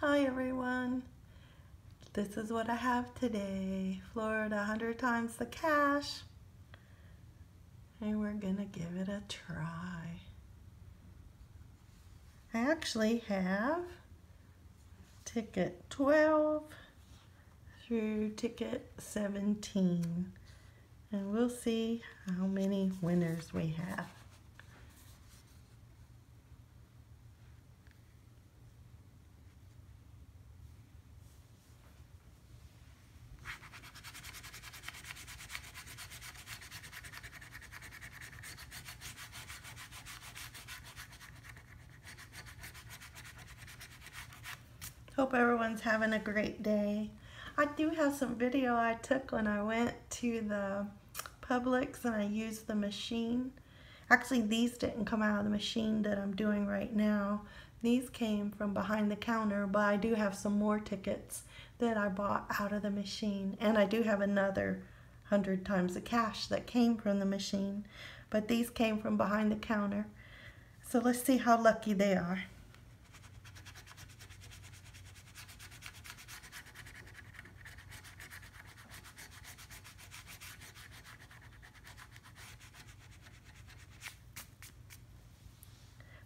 Hi everyone, this is what I have today. Florida 100 times the cash, and we're gonna give it a try. I actually have ticket 12 through ticket 17, and we'll see how many winners we have. Hope everyone's having a great day. I do have some video I took when I went to the Publix and I used the machine. Actually, these didn't come out of the machine that I'm doing right now. These came from behind the counter, but I do have some more tickets that I bought out of the machine. And I do have another 100 times the cash that came from the machine, but these came from behind the counter. So let's see how lucky they are.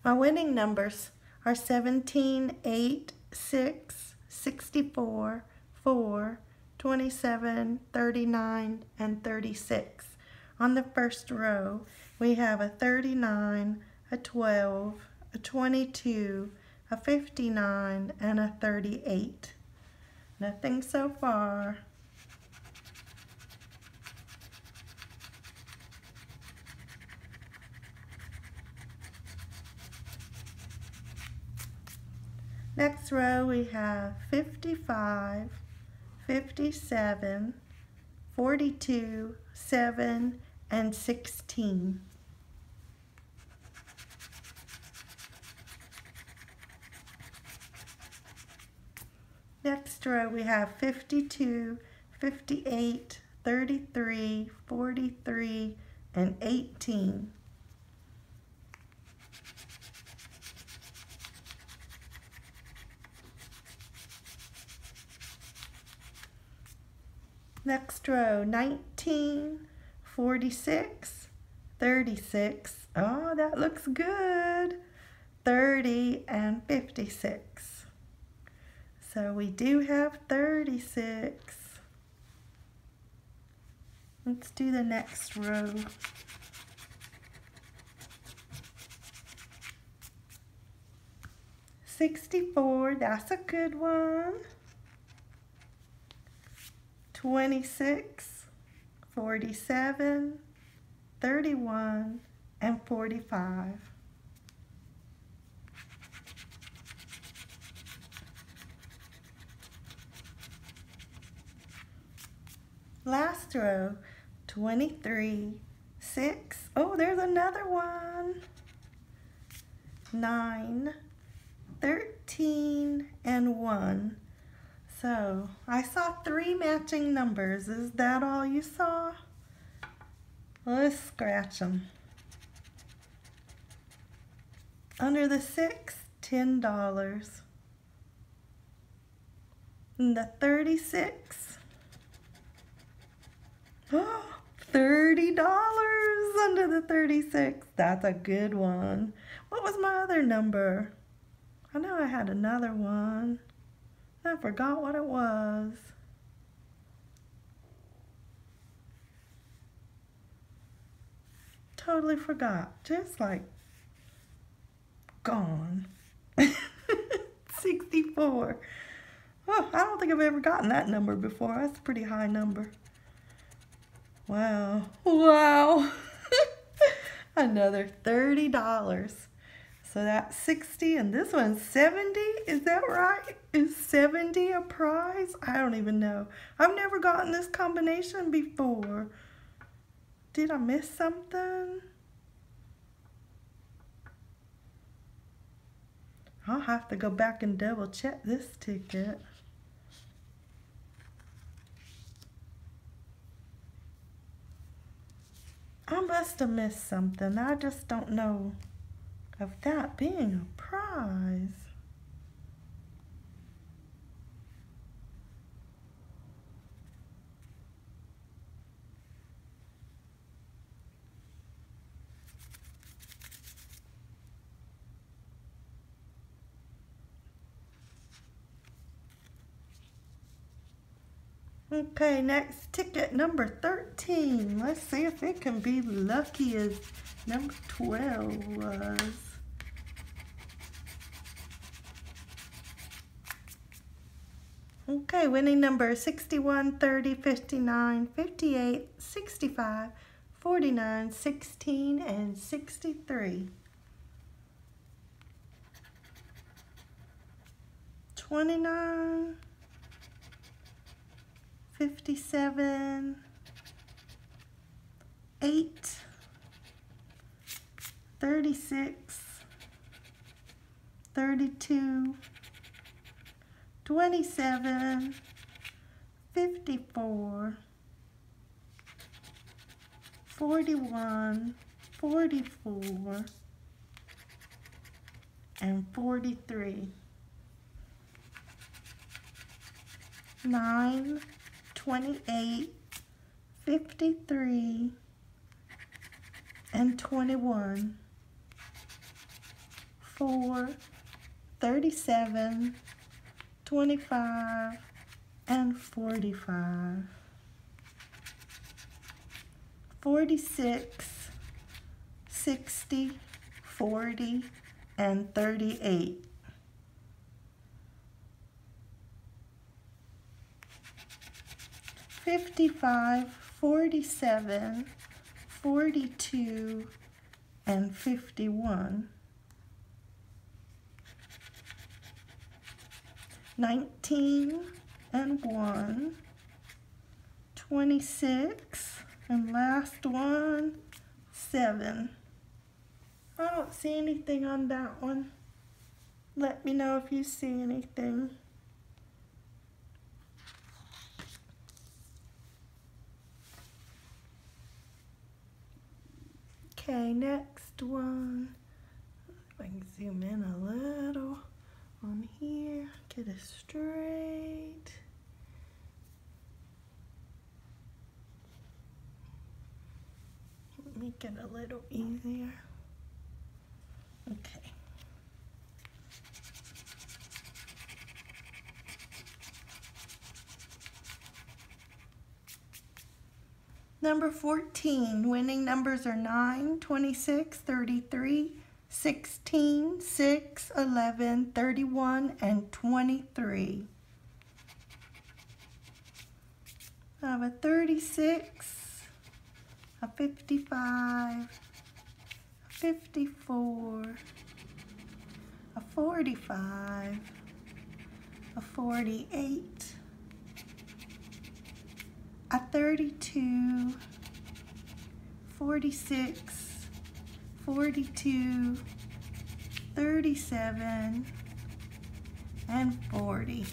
My winning numbers are 17, 8, 6, 64, 4, 27, 39, and 36. On the first row, we have a 39, a 12, a 22, a 59, and a 38. Nothing so far. Next row we have 55, 57, 42, 7, and 16. Next row we have 52, 58, 33, 43, and 18. Next row, 19, 46, 36, oh that looks good, 30, and 56. So we do have 36. Let's do the next row. $64, that's a good one. 26, 47, 31, and 45. Last row, 23, 6, oh, there's another one, 9, 13, and 1. So, I saw 3 matching numbers. Is that all you saw? Let's scratch them. Under the 6, $10. And the 36, oh, $30 under the 36. That's a good one. What was my other number? I know I had another one. I forgot what it was. Totally forgot. Just like gone. 64. Oh, I don't think I've ever gotten that number before. That's a pretty high number. Wow. Wow. Another $30. So that's 60, and this one's 70, is that right? Is 70 a prize? I don't even know. I've never gotten this combination before. Did I miss something? I'll have to go back and double check this ticket. I must have missed something. I just don't know of that being a prize. Okay, next ticket number 13. Let's see if it can be lucky as number 12 was. Okay, winning number 61, 30, 59, 58, 65, 49, 16, and 63. 29, 57, 8, 36, 32, 27, 54, 41, 44, and 43. 9, 28, 53, and 21. 4, 37, 25, and 45. 46, 60, 40, and 38. 55, 47, 42, and 51. 19 and 1, 26, and last one, 7. I don't see anything on that one. Let me know if you see anything. Okay, next one. If I can zoom in a little on here, get it straight. Make it a little easier. Okay. Number 14, winning numbers are 9, 26, 33, 16, 6, 11, 31, and 23. I have a 36, a 55, a 54, a 45, a 48, a 32, 46, 42, 37, and 40.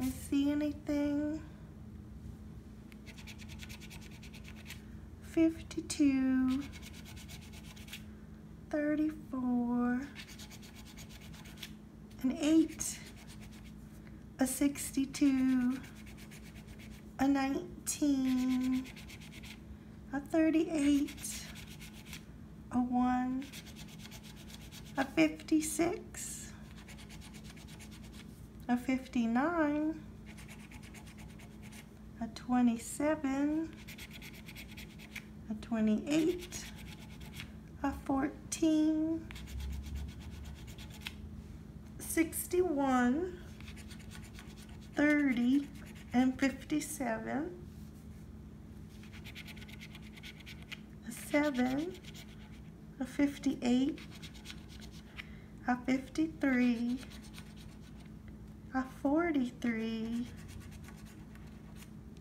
You see anything? 52, 34, an 8, a 62, a 19, a 38, a 1, a 56, a 59, a 27, a 28, a 14, 61, 30, and 57, a 7, a 58, a 53, a 43,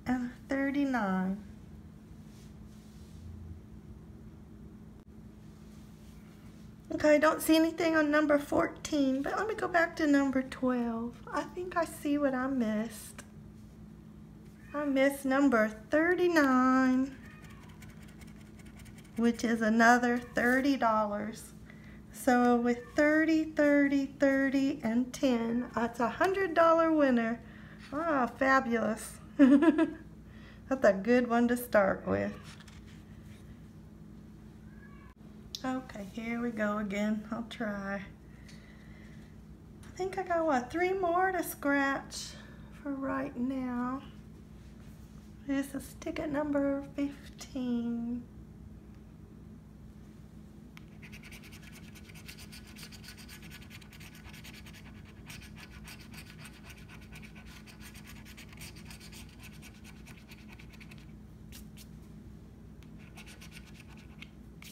and a 39. Okay, I don't see anything on number 14, but let me go back to number 12. I think I see what I missed. I missed number 39, which is another $30. So with 30, 30, 30, and 10, that's a $100 winner. Ah, fabulous. That's a good one to start with. Okay, here we go again. I'll try. I think I got, what, 3 more to scratch for right now. This is ticket number 15.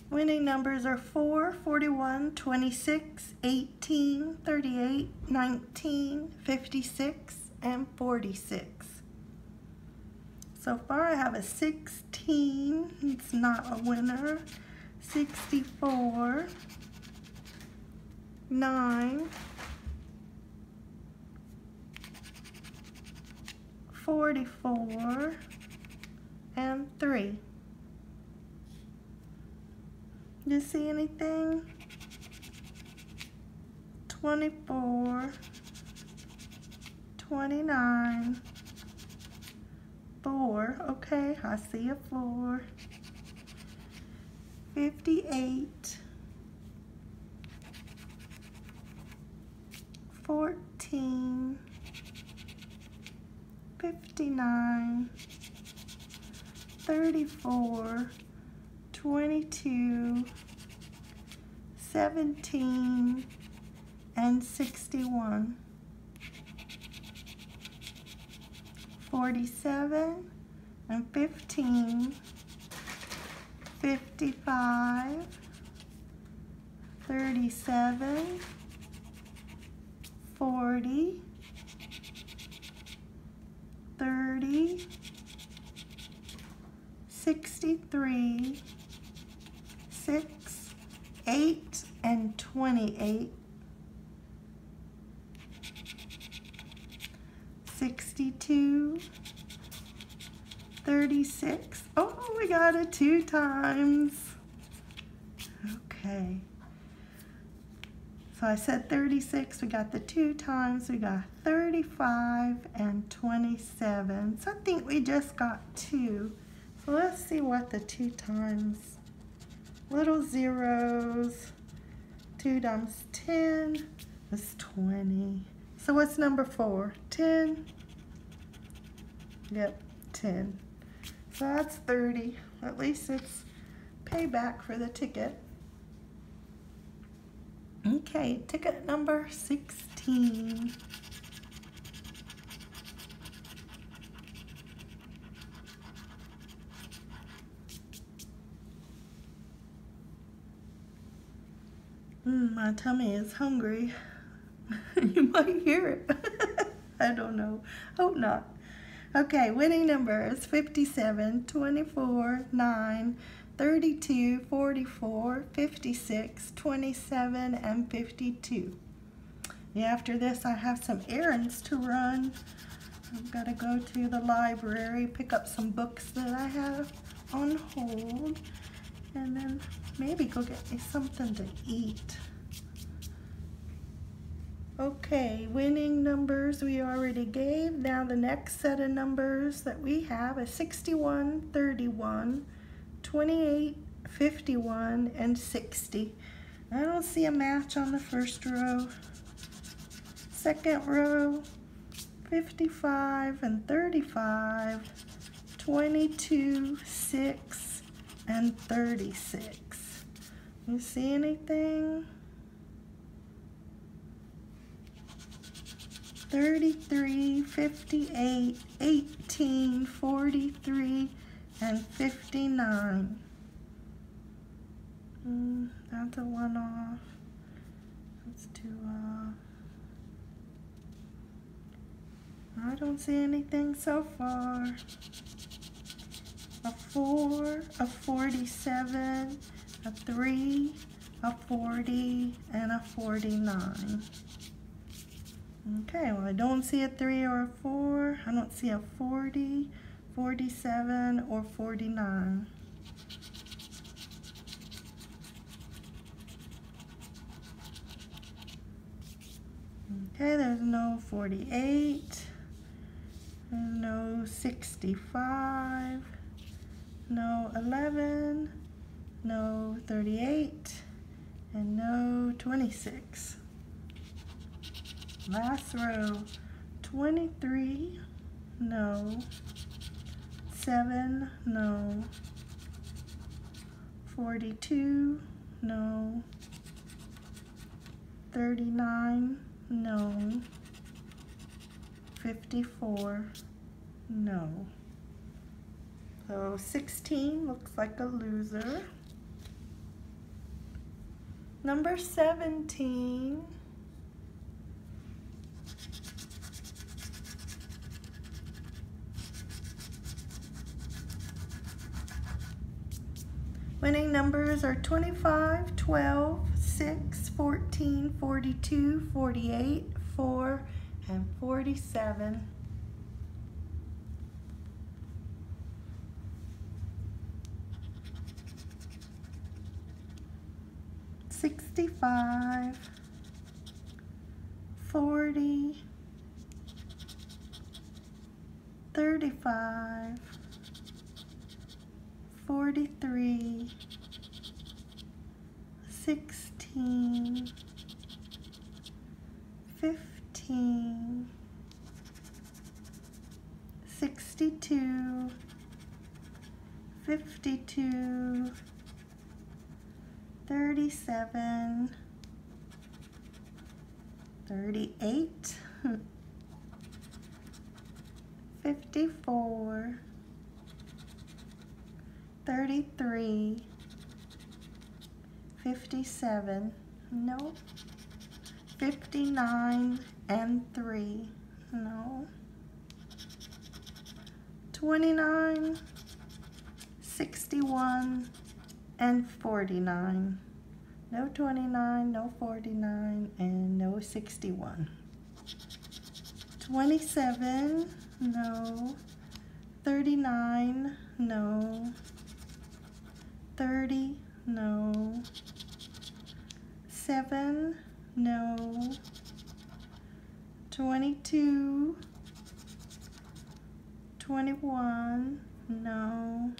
Winning numbers are 4, 41, 26, 18, 38, 19, 56, and 46. So far I have a 16, it's not a winner, 64, 9, 44, and 3. You see anything? 24, 29, 4, okay, I see a 4, 58, 14, 59, 34, 22, 17, and 61. 47 and 15, 55, 37, 40, 30, 63, 6, 8, and 28. 62, 36. Oh, we got it 2 times. Okay. So I said 36. We got the 2 times. We got 35 and 27. So I think we just got 2. So let's see what the 2 times. Little zeros. 2 times 10 is 20. So what's number 4? 10. Yep, 10. So that's 30. At least it's payback for the ticket. Okay, ticket number 16. My tummy is hungry. You might hear it. I don't know. Hope not. Okay, winning numbers 57, 24, 9, 32, 44, 56, 27, and 52. Yeah, after this, I have some errands to run. I've got to go to the library, pick up some books that I have on hold, and then maybe go get me something to eat. Okay, winning numbers we already gave. Now the next set of numbers that we have is 61, 31, 28, 51, and 60. I don't see a match on the first row. Second row, 55 and 35, 22, 6, and 36. You see anything? 33, 58, 18, 43, and 59. That's a 1 off. That's 2 off. I don't see anything so far. A 4, a 47, a 3, a 40, and a 49. Okay, well, I don't see a 3 or a 4. I don't see a 40, 47, or 49. Okay, there's no 48. There's no 65. No 11. No 38. And no 26. Last row, 23, no, 47, no. 42, no. 39, no. 54, no. So 16 looks like a loser. Number 17. Winning numbers are 25, 12, 6, 14, 42, 48, 4, and 47. Five, 40, 35, 43, 16, 15, 62, 52, 37, 38, 54, 33, 57, no, 59 and 3, no, 29, 61, and 49. No 29, no 49, and no 61. 27, no. 39, no. 30, no. 7, no. 22, 21, no.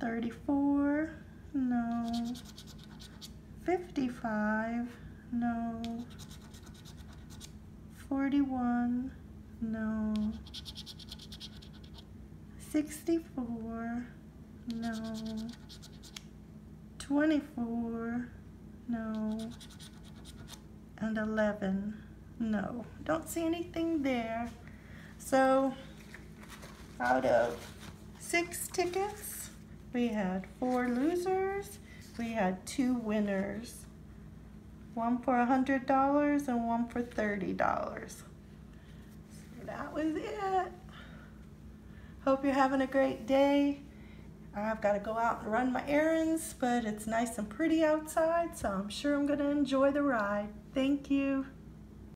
34, no. 55, no. 41, no. 64, no. 24, no. And 11, no. Don't see anything there. So out of 6 tickets, we had 4 losers, we had 2 winners. One for $100 and one for $30. So that was it. Hope you're having a great day. I've got to go out and run my errands, but it's nice and pretty outside, so I'm sure I'm gonna enjoy the ride. Thank you.